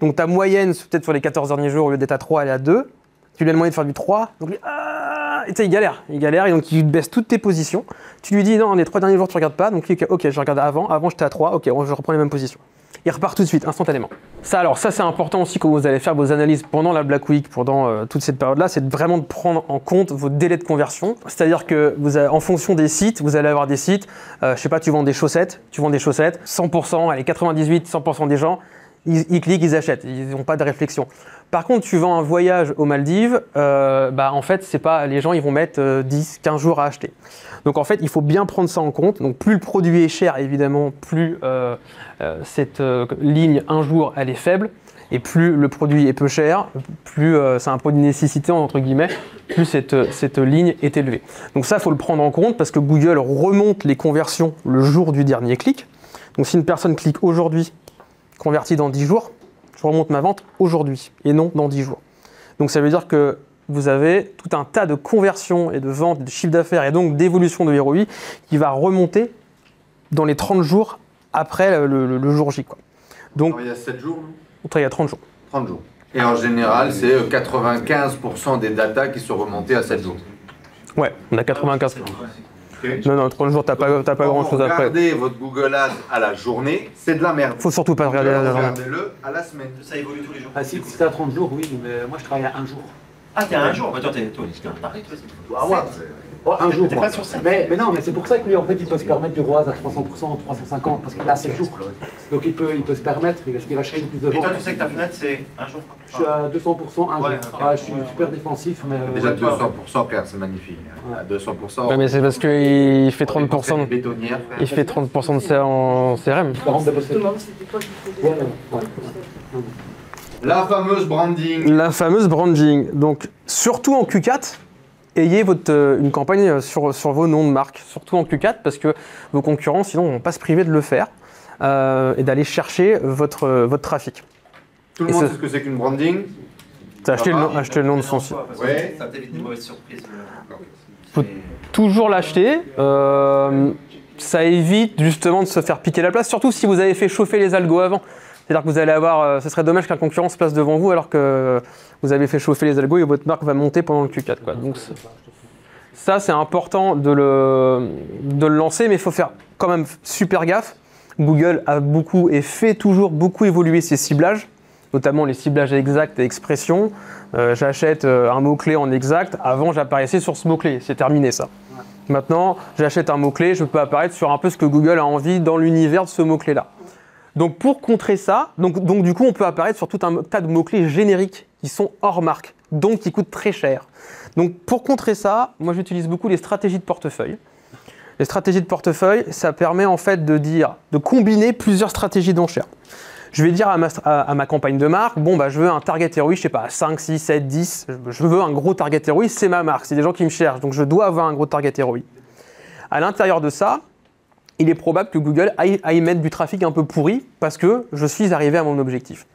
donc ta moyenne peut-être sur les 14 derniers jours au lieu d'être à 3 elle est à 2, tu lui as demandé de faire du 3, donc lui il galère et donc il baisse toutes tes positions, tu lui dis non les 3 derniers jours tu regardes pas, donc il dit ok je regarde avant j'étais à 3, ok je reprends les mêmes positions. Il repart tout de suite, instantanément. Ça c'est important aussi quand vous allez faire vos analyses pendant la Black Week, pendant toute cette période-là, c'est vraiment de prendre en compte vos délais de conversion. C'est-à-dire que vous avez, en fonction des sites, vous allez avoir des sites, je sais pas, tu vends des chaussettes, 100%, allez 98, 100% des gens, ils cliquent, ils achètent, ils n'ont pas de réflexion. Par contre, tu vends un voyage aux Maldives, bah en fait, c'est pas, les gens ils vont mettre 10, 15 jours à acheter. Donc en fait, il faut bien prendre ça en compte. Donc plus le produit est cher, évidemment, plus cette ligne un jour, elle est faible. Et plus le produit est peu cher, plus c'est un produit de nécessité, entre guillemets, plus cette ligne est élevée. Donc ça, il faut le prendre en compte parce que Google remonte les conversions le jour du dernier clic. Donc si une personne clique aujourd'hui, convertie dans 10 jours, je remonte ma vente aujourd'hui et non dans 10 jours. Donc ça veut dire que vous avez tout un tas de conversions et de ventes, de chiffre d'affaires et donc d'évolution de ROI qui va remonter dans les 30 jours après le jour J. Quoi. Donc, il y a 7 jours. Il y a 30 jours. 30 jours. Et en général, c'est 95% des datas qui sont remontées à 7 jours. Ouais, on a 95%. Non, non, 30 jours, t'as pas grand chose après. Regardez votre Google Ads à la journée, c'est de la merde. Faut surtout pas regarder à la journée. Regardez-le à la semaine, ça évolue tous les jours. Ah, si t'as 30 jours, oui, mais moi je travaille à 1 jour. Ah, t'es à 1 jour? Bah, toi, t'es un taré, toi, c'est oh, un jour. Pas sur ça. Mais non, mais c'est pour ça que lui, en fait, il peut se permettre du ROAS à 300%, 350, parce qu'il a 7 jours. Donc il peut se permettre, parce qu'il va chercher plus de ventes. Et toi, tu sais que ta fenêtre, c'est 1 jour? Je suis à 200%, 1 jour. Ouais, okay. Ah, je suis super défensif. Mais déjà 200%, Pierre, c'est magnifique. Ouais. À 200%. Ouais, mais c'est parce qu'il fait 30%. Il fait 30% de ça en CRM. La fameuse branding. La fameuse branding. Donc, surtout en Q4. Ayez une campagne sur vos noms de marque, surtout en Q4, parce que vos concurrents, sinon, ne vont pas se priver de le faire et d'aller chercher votre trafic. Tout le monde sait ce que c'est qu'une branding. T'as acheté le nom de son site. Oui, ça t'évite une mauvaise surprise. Il faut toujours l'acheter. Ça évite justement de se faire piquer la place, surtout si vous avez fait chauffer les algos avant. C'est-à-dire que vous allez avoir, ce serait dommage qu'un concurrent se place devant vous alors que vous avez fait chauffer les algos et votre marque va monter pendant le Q4. Quoi. Donc ça, c'est important de le lancer, mais il faut faire quand même super gaffe. Google a beaucoup et fait toujours beaucoup évoluer ses ciblages, notamment les ciblages exacts et expressions. J'achète un mot-clé en exact, avant j'apparaissais sur ce mot-clé, c'est terminé ça. Maintenant, j'achète un mot-clé, je peux apparaître sur un peu ce que Google a envie dans l'univers de ce mot-clé-là. Donc pour contrer ça, donc du coup on peut apparaître sur tout un tas de mots-clés génériques qui sont hors marque, donc qui coûtent très cher. Donc pour contrer ça, moi j'utilise beaucoup les stratégies de portefeuille. Les stratégies de portefeuille, ça permet en fait de dire, de combiner plusieurs stratégies d'enchères. Je vais dire à ma campagne de marque, bon bah je veux un target ROI, je sais pas, 5, 6, 7, 10, je veux un gros target ROI, c'est ma marque, c'est des gens qui me cherchent, donc je dois avoir un gros target ROI. À l'intérieur de ça, il est probable que Google aille mettre du trafic un peu pourri parce que je suis arrivé à mon objectif.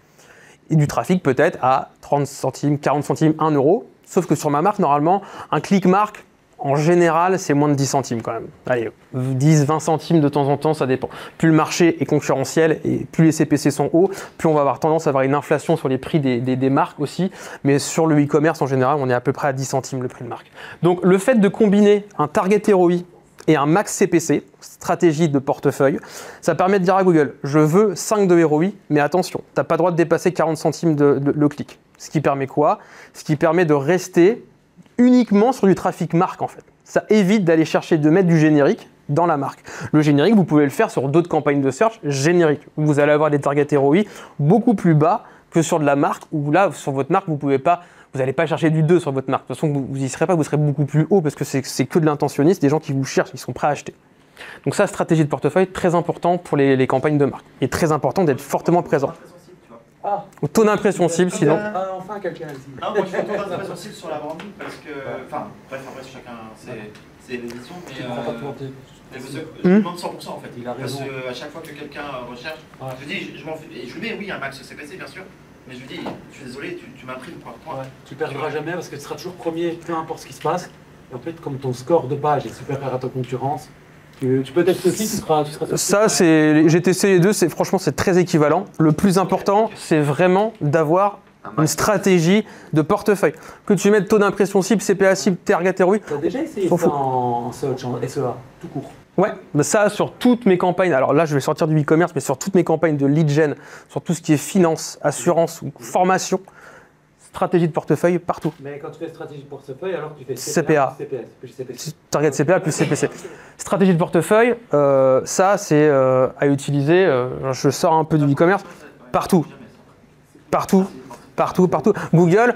Et du trafic peut-être à 30 centimes, 40 centimes, 1 euro, sauf que sur ma marque, normalement, un clic marque, en général, c'est moins de 10 centimes quand même. Allez, 10, 20 centimes de temps en temps, ça dépend. Plus le marché est concurrentiel et plus les CPC sont hauts, plus on va avoir tendance à avoir une inflation sur les prix des marques aussi. Mais sur le e-commerce, en général, on est à peu près à 10 centimes le prix de marque. Donc, le fait de combiner un target ROI et un max CPC, stratégie de portefeuille, ça permet de dire à Google, je veux 5 de ROI, mais attention, tu n'as pas le droit de dépasser 40 centimes le clic. Ce qui permet quoi? Ce qui permet de rester uniquement sur du trafic marque en fait. Ça évite d'aller chercher de mettre du générique dans la marque. Le générique, vous pouvez le faire sur d'autres campagnes de search générique. Vous allez avoir des targets ROI beaucoup plus bas que sur de la marque où là, sur votre marque, vous n'allez pas chercher du 2 sur votre marque. De toute façon, vous n'y serez pas, vous serez beaucoup plus haut parce que c'est que de l'intentionniste, des gens qui vous cherchent, ils sont prêts à acheter. Donc ça, stratégie de portefeuille, très important pour les campagnes de marque. Et très important d'être fortement présent. Ah. Au taux d'impression cible, sinon. Enfin, quelqu'un a dit. Non, moi je fais le taux d'impression cible sur la branding parce que. Enfin, bref, après, chacun ses émissions. Je demande 100% en fait. Il a raison. Parce qu'à chaque fois que quelqu'un recherche, ouais. Je dis, je m'en fais. Et je lui mets, oui, un max CPC, bien sûr. Mais je lui dis, je suis désolé, tu m'imprimes quoi. Ouais. Tu ne perdras jamais parce que tu seras toujours premier, peu importe ce qui se passe. Et en fait, comme ton score de page est supérieur à ta concurrence. Tu peux être aussi, tu seras ça, c'est GTC les deux, franchement, c'est très équivalent. Le plus important, c'est vraiment d'avoir une stratégie de portefeuille. Que tu mettes taux d'impression cible, CPA cible, target ROI. Tu as déjà essayé ça en search, en SEA, tout court. Ouais, ça sur toutes mes campagnes, alors là je vais sortir du e-commerce, mais sur toutes mes campagnes de lead gen, sur tout ce qui est finance, assurance ou formation, stratégie de portefeuille partout. Mais quand tu fais stratégie de portefeuille, alors tu fais CPA, CPC. Target CPA plus CPC. Stratégie de portefeuille, ça c'est à utiliser, je sors un peu du e-commerce, partout. Partout. Google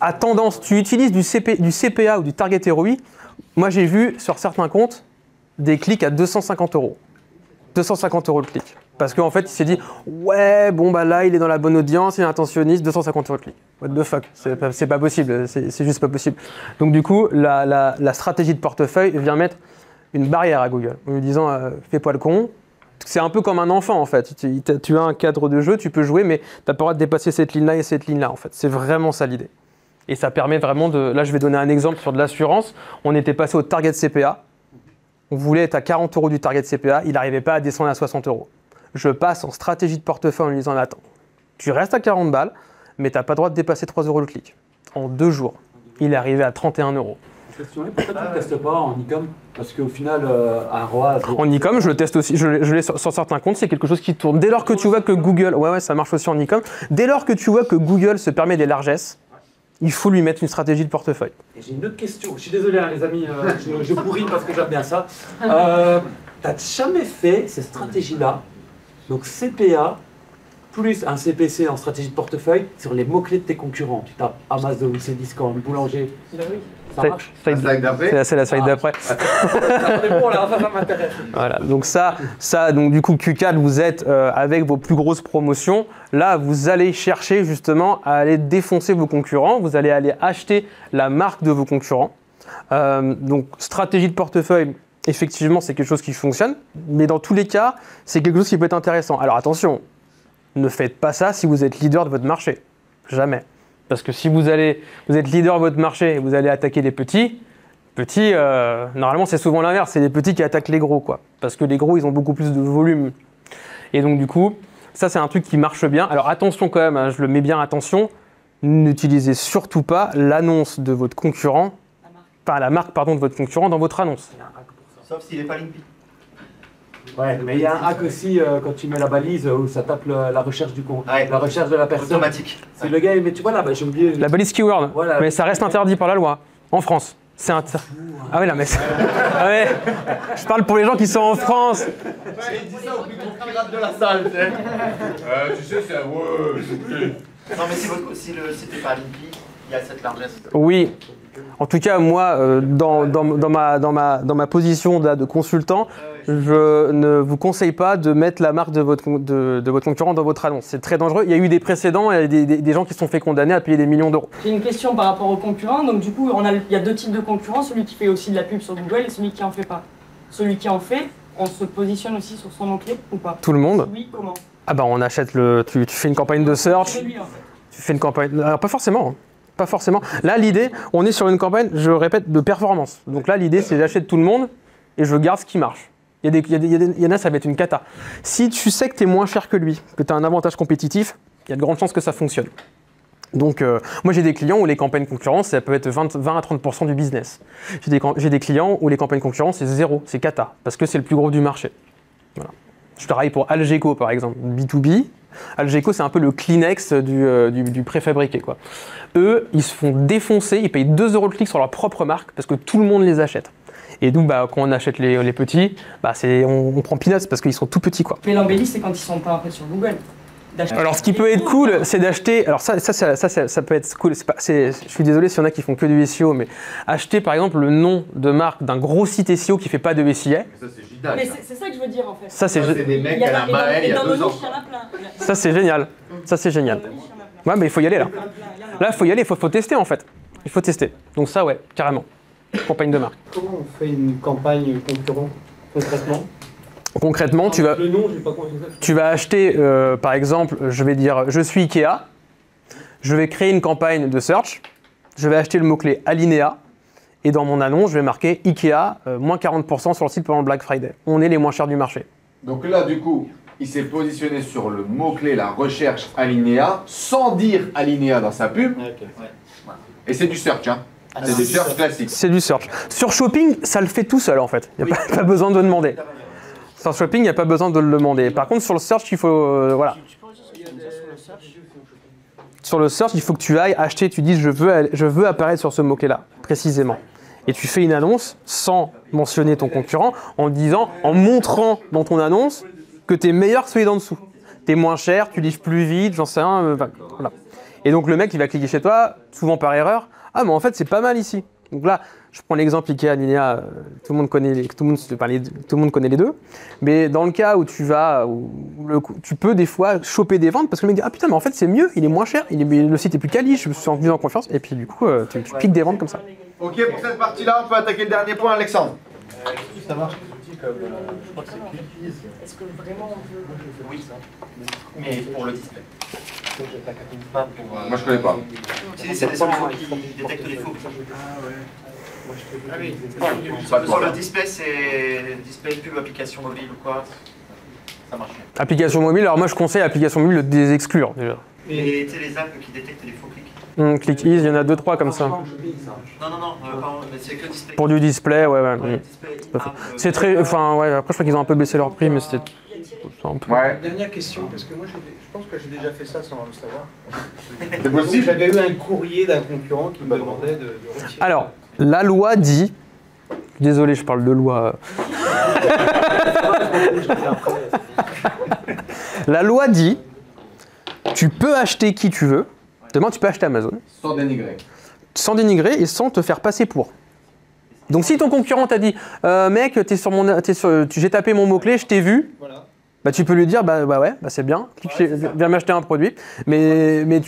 a tendance, tu utilises du CPA ou du Target ROI, moi j'ai vu sur certains comptes des clics à 250 euros. 250 euros le clic. Parce qu'en fait, il s'est dit, ouais, bon, bah là, il est dans la bonne audience, il est intentionniste, 250 euros le clic. What the fuck, c'est pas possible, c'est juste pas possible. Donc, du coup, la stratégie de portefeuille vient mettre une barrière à Google, en lui disant, fais pas le con. C'est un peu comme un enfant, en fait. Tu as un cadre de jeu, tu peux jouer, mais t'as pas le droit de dépasser cette ligne-là et cette ligne-là, en fait. C'est vraiment ça l'idée. Et ça permet vraiment de. Là, je vais donner un exemple sur de l'assurance. On était passé au target CPA. On voulait être à 40 euros du target CPA, il n'arrivait pas à descendre à 60 euros. Je passe en stratégie de portefeuille en lui disant, attends, tu restes à 40 balles, mais tu n'as pas le droit de dépasser 3 euros le clic. En 2 jours, il est arrivé à 31 euros. Question est, pourquoi tu ne testes pas en e-com? Parce qu'au final, un ROAS… En e-com, je le teste aussi, je l'ai sur certains comptes, c'est quelque chose qui tourne. Dès lors que tu vois que Google… Ouais, ça marche aussi en e-com. Dès lors que tu vois que Google se permet des largesses, il faut lui mettre une stratégie de portefeuille. J'ai une autre question. Je suis désolé, hein, les amis, je pourris parce que j'aime bien ça. Tu n'as jamais fait ces stratégies-là, donc CPA plus un CPC en stratégie de portefeuille sur les mots-clés de tes concurrents. Tu tapes Amazon, Cdiscount, Boulanger. Ça marche. C'est la slide d'après. Ça m'intéresse. Voilà, donc donc du coup, Q4, vous êtes avec vos plus grosses promotions. Là, vous allez chercher justement à aller défoncer vos concurrents. Vous allez aller acheter la marque de vos concurrents. Donc, stratégie de portefeuille, effectivement, c'est quelque chose qui fonctionne. Mais dans tous les cas, c'est quelque chose qui peut être intéressant. Alors attention, ne faites pas ça si vous êtes leader de votre marché. Jamais. Parce que si vous êtes leader de votre marché et vous allez attaquer les petits normalement c'est souvent l'inverse, c'est les petits qui attaquent les gros, quoi. Parce que les gros, ils ont beaucoup plus de volume. Et donc du coup, ça c'est un truc qui marche bien. Alors attention quand même, hein, je le mets bien attention, n'utilisez surtout pas l'annonce de votre concurrent, la marque de votre concurrent dans votre annonce. Il y a un hack pour ça. Sauf s'il n'est pas LinkedIn. Ouais, mais il y a un hack aussi quand tu mets la balise où ça tape la recherche du compte, ouais. La recherche de la personne. Automatique. C'est le gars, mais tu vois là, bah, j'ai oublié. La balise keyword, voilà, mais ça reste interdit par la loi en France. C'est interdit. Ah ouais, là, mais ah ouais. Je parle pour les gens qui sont en France. Ouais, il dit ça au plus gros pirate de la salle. Tu sais, c'est un ouais. Non, mais si c'était pas Libye, il y a cette largesse. Oui. En tout cas, moi, dans ma position de consultant, je ne vous conseille pas de mettre la marque de votre concurrent dans votre annonce. C'est très dangereux. Il y a eu des précédents, il y a des gens qui se sont fait condamner à payer des millions d'euros. J'ai une question par rapport aux concurrents. Donc du coup, il y a deux types de concurrents, celui qui fait aussi de la pub sur Google et celui qui n'en fait pas. Celui qui en fait, on se positionne aussi sur son nom-clé ou pas? Tout le monde. Oui, comment? Ah bah on achète le... Tu fais une campagne de search. Lui, en fait. Tu fais une campagne... Alors pas forcément. Pas forcément. Là, l'idée, on est sur une campagne, je répète, de performance. Donc là, l'idée, c'est j'achète tout le monde et je garde ce qui marche. Il y en a, ça va être une cata. Si tu sais que tu es moins cher que lui, que tu as un avantage compétitif, il y a de grandes chances que ça fonctionne. Donc, moi, j'ai des clients où les campagnes concurrence, ça peut être 20 à 30% du business. J'ai des clients où les campagnes concurrence, c'est zéro, c'est cata, parce que c'est le plus gros du marché. Voilà. Je travaille pour Algeco, par exemple, B2B. Algeco, c'est un peu le Kleenex du préfabriqué, quoi. Eux, ils se font défoncer, ils payent 2 € le clic sur leur propre marque parce que tout le monde les achète. Et donc, bah, quand on achète les petits, bah, on prend peanuts parce qu'ils sont tout petits, quoi. Mais l'embellie, c'est quand ils sont pas en fait sur Google. Alors, ce qui peut être cool, c'est d'acheter. Alors, ça peut être cool. Je suis désolé s'il y en a qui font que du SEO, mais acheter par exemple le nom de marque d'un gros site SEO qui fait pas de SIA. Mais ça, c'est génial. Mais c'est ça que je veux dire en fait. Ça, c'est des mecs à la main, il y a 2 ans. Ça, c'est génial. Ça, c'est génial. Ouais, mais il faut y aller là. Là, il faut y aller, il faut tester en fait. Il faut tester. Donc, ça, ouais, carrément. Campagne de marque. Comment on fait une campagne concurrente concrètement ? Concrètement, tu vas acheter, par exemple, je vais dire, je suis Ikea, je vais créer une campagne de search, je vais acheter le mot-clé Alinea, et dans mon annonce, je vais marquer Ikea, moins 40% sur le site pendant Black Friday. On est les moins chers du marché. Donc là, du coup, il s'est positionné sur le mot-clé, la recherche Alinea, sans dire Alinea dans sa pub. Okay. Ouais. Et c'est du search, hein. Ah, c'est du search classique. C'est du search. Sur Shopping, ça le fait tout seul, en fait. Il n'y a pas besoin de demander. Sur Shopping, il n'y a pas besoin de le demander. Par contre, sur le search, il faut... voilà. Sur le search, il faut que tu ailles acheter, tu dises je veux apparaître sur ce mot-clé-là, précisément. Et tu fais une annonce sans mentionner ton concurrent en disant, en montrant dans ton annonce que tu es meilleur que celui d'en dessous. Tu es moins cher, tu livres plus vite, j'en sais rien. Voilà. Et donc, le mec, il va cliquer chez toi, souvent par erreur. Ah, mais en fait, c'est pas mal ici. Donc là, je prends l'exemple Ikea, Alinea, tout le monde connaît les deux. Mais dans le cas où tu peux des fois choper des ventes parce que le mec dit ah putain mais en fait c'est mieux, il est moins cher, le site est plus quali, je me suis rendu en confiance et puis du coup tu piques des ventes comme ça. Ok, pour cette partie-là, on peut attaquer le dernier point, Alexandre. Ça marche. Comme, je crois que c'est QGIS. Est-ce que vraiment on peut... Oui, mais pour le display. Moi je connais pas. C'est des solutions qui détectent les faux. Ah oui. Pour le display, c'est display pub application mobile ou quoi? Ça marche. Application mobile, alors moi je conseille application mobile de les exclure déjà. Et tu sais les apps qui détectent les faux clics. ClickEase, il y en a 2-3 comme ça. Non, pardon, mais c'est que display. Pour du display, ouais. C'est très. Enfin, ouais, après, je crois qu'ils ont un peu baissé leur prix, mais c'était. Ouais. Dernière question, parce que moi, je pense que j'ai déjà fait ça sans le savoir. C'est possible. J'avais eu un courrier d'un concurrent qui me demandait de retirer. Alors, la loi dit. Désolé, je parle de loi. La loi dit tu peux acheter qui tu veux. Demain, tu peux acheter Amazon. Sans dénigrer. Sans dénigrer et sans te faire passer pour. Donc, si ton concurrent t'a dit mec, j'ai tapé mon mot-clé, je t'ai vu, voilà. Bah, tu peux lui dire bah ouais, c'est bien, viens m'acheter un produit. Mais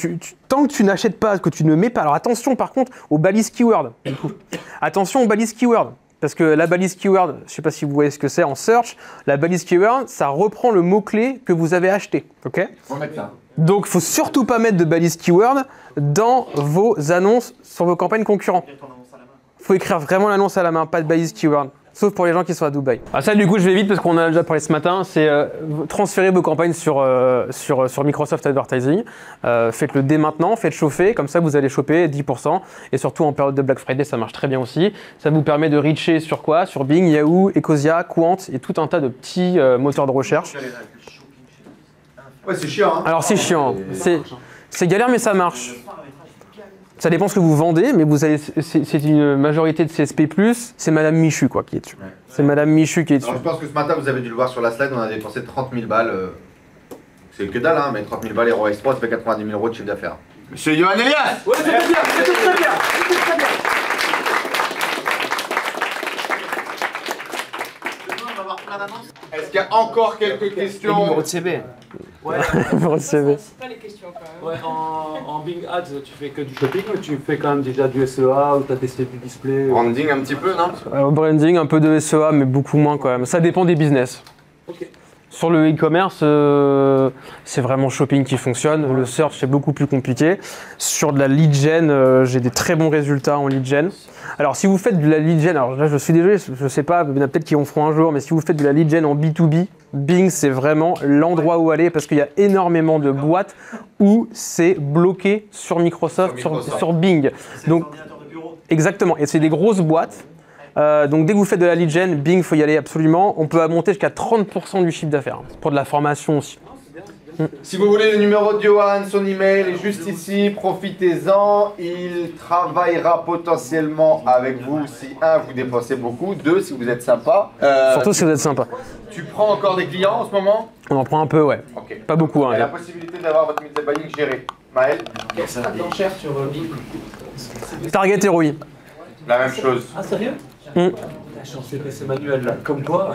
tant que tu n'achètes pas, que tu ne mets pas. Alors, attention par contre aux balises keyword. Du coup. Attention aux balises keyword. Parce que la balise keyword, je ne sais pas si vous voyez ce que c'est en search, la balise keyword, ça reprend le mot-clé que vous avez acheté. Ok ? On va mettre ça. Donc, il ne faut surtout pas mettre de balise keyword dans vos annonces sur vos campagnes concurrentes. Il faut écrire vraiment l'annonce à la main, pas de balise keyword. Sauf pour les gens qui sont à Dubaï. Ah, ça, du coup, je vais vite parce qu'on en a déjà parlé ce matin. C'est transférer vos campagnes sur Microsoft Advertising. Faites-le dès maintenant, faites chauffer. Comme ça, vous allez choper 10%. Et surtout, en période de Black Friday, ça marche très bien aussi. Ça vous permet de reacher sur quoi? Sur Bing, Yahoo, Ecosia, Quant et tout un tas de petits moteurs de recherche. Ouais, c'est chiant. Hein. Alors, c'est chiant. C'est galère, mais ça marche. Ça dépend ce que vous vendez, mais c'est une majorité de CSP+, c'est Madame Michu quoi, qui est dessus. Ouais. C'est Madame Michu qui est dessus. Alors, je pense que ce matin, vous avez dû le voir sur la slide, on a dépensé 30 000 balles. C'est que dalle, hein, mais 30 000 balles et ROAS 3, ça fait 90 000 € de chiffre d'affaires. Monsieur Yoann Elias. Ouais, c'est très bien, c'est très bien. Est-ce qu'il y a encore quelques questions? Numéro de CB. Ouais, c'est pas les questions quand même. Ouais, en Bing Ads, tu fais que du shopping ou tu fais quand même déjà du SEA ou tu as testé du display? Branding un petit peu, non? Branding, un peu de SEA, mais beaucoup moins quand même. Ça dépend des business. Okay. Sur le e-commerce, c'est vraiment shopping qui fonctionne. Ouais. Le search, c'est beaucoup plus compliqué. Sur de la lead gen, j'ai des très bons résultats en lead gen. Alors, si vous faites de la lead gen, alors là, je suis désolé, je sais pas, il y en a peut-être qui en feront un jour, mais si vous faites de la lead gen en B2B, Bing, c'est vraiment l'endroit où aller parce qu'il y a énormément de boîtes où c'est bloqué sur Microsoft, sur Bing. Donc, exactement. Et c'est des grosses boîtes. Donc dès que vous faites de la lead gen, Bing, il faut y aller absolument. On peut monter jusqu'à 30% du chiffre d'affaires pour de la formation aussi. Si vous voulez le numéro de Yoann, son email est juste ici, profitez-en. Il travaillera potentiellement avec vous si, un, vous dépensez beaucoup, deux, si vous êtes sympa. Surtout si vous êtes sympa. Tu prends encore des clients en ce moment? On en prend un peu, ouais. Okay. Pas beaucoup. Hein, et la possibilité d'avoir votre multi buying géré. Maël, qu'est-ce que tu as cher sur Bing? Target et ROI. La même chose. Ah, sérieux? Mmh. La chance des PC manuels là, comme quoi.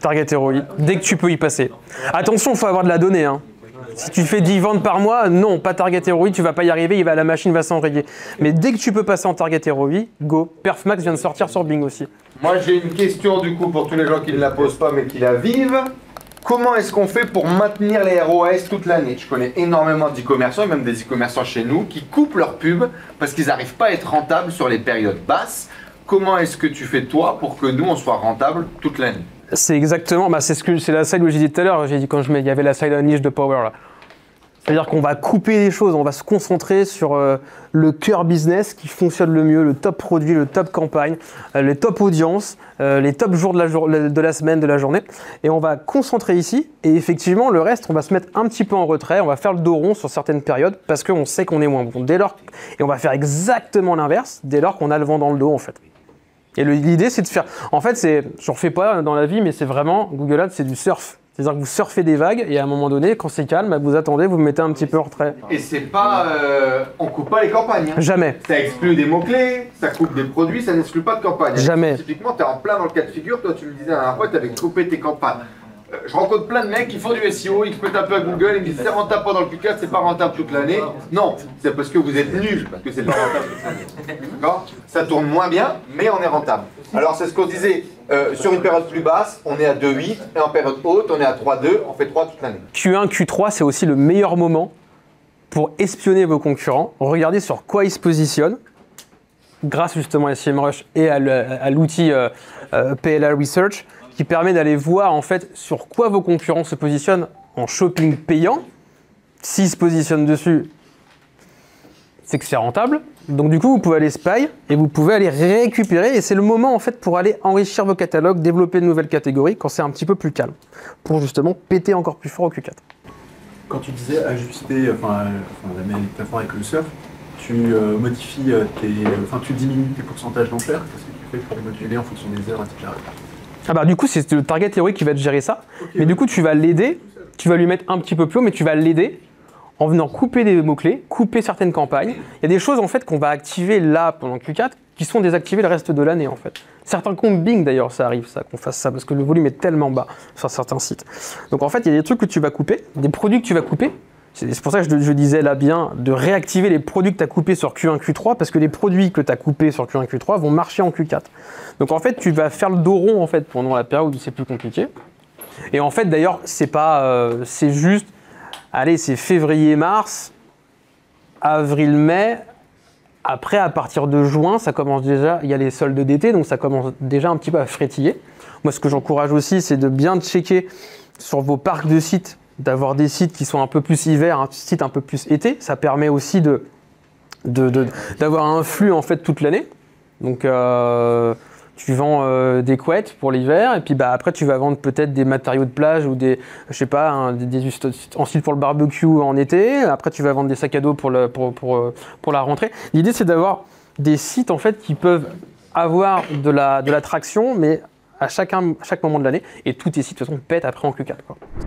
Target et ROI, dès que tu peux y passer. Attention, il faut avoir de la donnée. Hein. Si tu fais 10 ventes par mois, non, pas Target et ROI, tu vas pas y arriver, la machine va s'enrayer. Mais dès que tu peux passer en Target et ROI, go. Perfmax vient de sortir sur Bing aussi. Moi j'ai une question du coup pour tous les gens qui ne la posent pas mais qui la vivent. Comment est-ce qu'on fait pour maintenir les ROAS toute l'année? Je connais énormément d'e-commerçants, même des e-commerçants chez nous, qui coupent leur pub parce qu'ils n'arrivent pas à être rentables sur les périodes basses. Comment est-ce que tu fais toi pour que nous on soit rentable toute l'année? C'est exactement, c'est la slide où j'ai dit tout à l'heure, j'ai dit quand il y avait la slide à niche de Power là. C'est-à-dire qu'on va couper les choses, on va se concentrer sur le cœur business qui fonctionne le mieux, le top produit, le top campagne, les top audiences, les top jours de la semaine, de la journée. Et on va concentrer ici et effectivement le reste, on va se mettre un petit peu en retrait, on va faire le dos rond sur certaines périodes parce qu'on sait qu'on est moins bon. Dès lors, et on va faire exactement l'inverse dès lors qu'on a le vent dans le dos en fait. Et l'idée, c'est de faire… En fait, je ne refais pas dans la vie, mais c'est vraiment… Google Ads, c'est du surf. C'est-à-dire que vous surfez des vagues et à un moment donné, quand c'est calme, vous attendez, vous mettez un petit peu en retrait. Et c'est pas… on coupe pas les campagnes. Hein. Jamais. Ça exclut des mots-clés, ça coupe des produits, ça n'exclut pas de campagne. Jamais. Typiquement, tu es en plein dans le cas de figure. Toi, tu me disais à un pote, tu avais coupé tes campagnes. Je rencontre plein de mecs qui font du SEO, ils se mettent un peu à Google, ils me disent c'est rentable pendant le Q4, c'est pas rentable toute l'année. Non, c'est parce que vous êtes nuls que c'est pas rentable toute l'année. D'accord ? Ça tourne moins bien, mais on est rentable. Alors c'est ce qu'on disait, sur une période plus basse, on est à 2,8 et en période haute, on est à 3,2, on fait 3 toute l'année. Q1, Q3, c'est aussi le meilleur moment pour espionner vos concurrents, regardez sur quoi ils se positionnent. Grâce justement à SEMrush et à l'outil PLA Research, qui permet d'aller voir en fait sur quoi vos concurrents se positionnent en shopping payant. S'ils se positionnent dessus, c'est que c'est rentable. Donc du coup, vous pouvez aller spy et vous pouvez aller récupérer. Et c'est le moment en fait pour aller enrichir vos catalogues, développer de nouvelles catégories quand c'est un petit peu plus calme, pour justement péter encore plus fort au Q4. Quand tu disais ajuster, la même métaphore avec le surf, tu modifies tu diminues tes pourcentages d'enchères. Qu'est-ce que tu fais pour les moduler en fonction des heures, etc. Ah bah du coup c'est le target héroïque qui va te gérer ça, okay, mais du coup tu vas l'aider, tu vas lui mettre un petit peu plus haut, mais tu vas l'aider en venant couper des mots-clés, couper certaines campagnes. Il y a des choses en fait qu'on va activer là pendant Q4 qui sont désactivées le reste de l'année en fait. Certains comptes Bing d'ailleurs ça arrive ça, qu'on fasse ça parce que le volume est tellement bas sur certains sites. Donc en fait il y a des trucs que tu vas couper, des produits que tu vas couper. C'est pour ça que je disais là bien de réactiver les produits que tu as coupés sur Q1, Q3 parce que les produits que tu as coupés sur Q1, Q3 vont marcher en Q4. Donc en fait, tu vas faire le dos rond en fait, pendant la période où c'est plus compliqué. Et en fait, d'ailleurs, c'est pas… c'est juste… Allez, c'est février, mars, avril, mai. Après, à partir de juin, ça commence déjà… Il y a les soldes d'été, donc ça commence déjà un petit peu à frétiller. Moi, ce que j'encourage aussi, c'est de bien checker sur vos parcs de sites, d'avoir des sites qui sont un peu plus hiver, un site un peu plus été. Ça permet aussi d'avoir un flux en fait toute l'année. Donc tu vends des couettes pour l'hiver et puis bah, après tu vas vendre peut-être des matériaux de plage ou des, je sais pas, des ustensiles pour le barbecue en été. Après tu vas vendre des sacs à dos pour la rentrée. L'idée c'est d'avoir des sites en fait qui peuvent avoir de l'attraction mais à chaque moment de l'année, et tous tes sites de toute façon pètent après en Q4.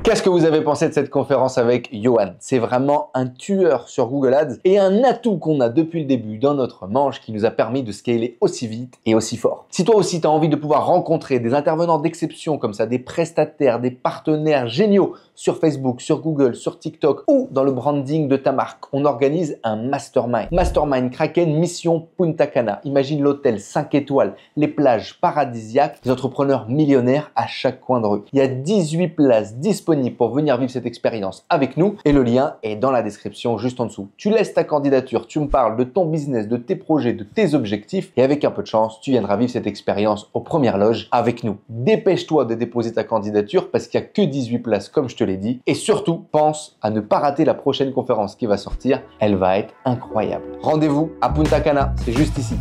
Qu'est-ce que vous avez pensé de cette conférence avec Yoann? C'est vraiment un tueur sur Google Ads et un atout qu'on a depuis le début dans notre manche qui nous a permis de scaler aussi vite et aussi fort. Si toi aussi tu as envie de pouvoir rencontrer des intervenants d'exception comme ça, des prestataires, des partenaires géniaux sur Facebook, sur Google, sur TikTok ou dans le branding de ta marque, on organise un mastermind. Mastermind Kraken, mission Punta Cana. Imagine l'hôtel 5 étoiles, les plages paradisiaques, des entrepreneurs millionnaires à chaque coin de rue. Il y a 18 places disponibles pour venir vivre cette expérience avec nous et le lien est dans la description juste en dessous. Tu laisses ta candidature, tu me parles de ton business, de tes projets, de tes objectifs et avec un peu de chance, tu viendras vivre cette expérience aux premières loges avec nous. Dépêche-toi de déposer ta candidature parce qu'il n'y a que 18 places comme je te l'ai dit et surtout pense à ne pas rater la prochaine conférence qui va sortir, elle va être incroyable. Rendez-vous à Punta Cana, c'est juste ici.